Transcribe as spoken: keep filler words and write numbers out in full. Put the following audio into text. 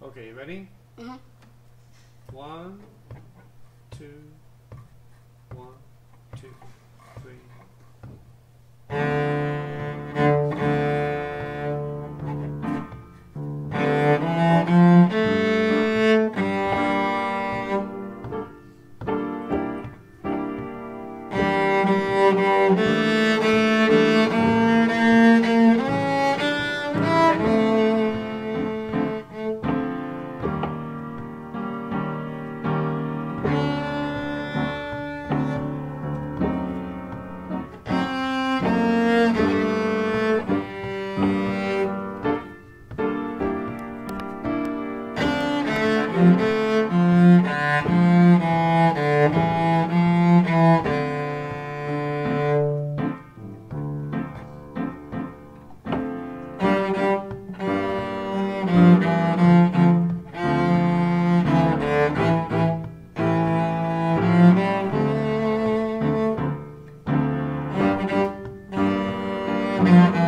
Okay, you ready? Mm-hmm. One, two, one, two, three. Mm-hmm.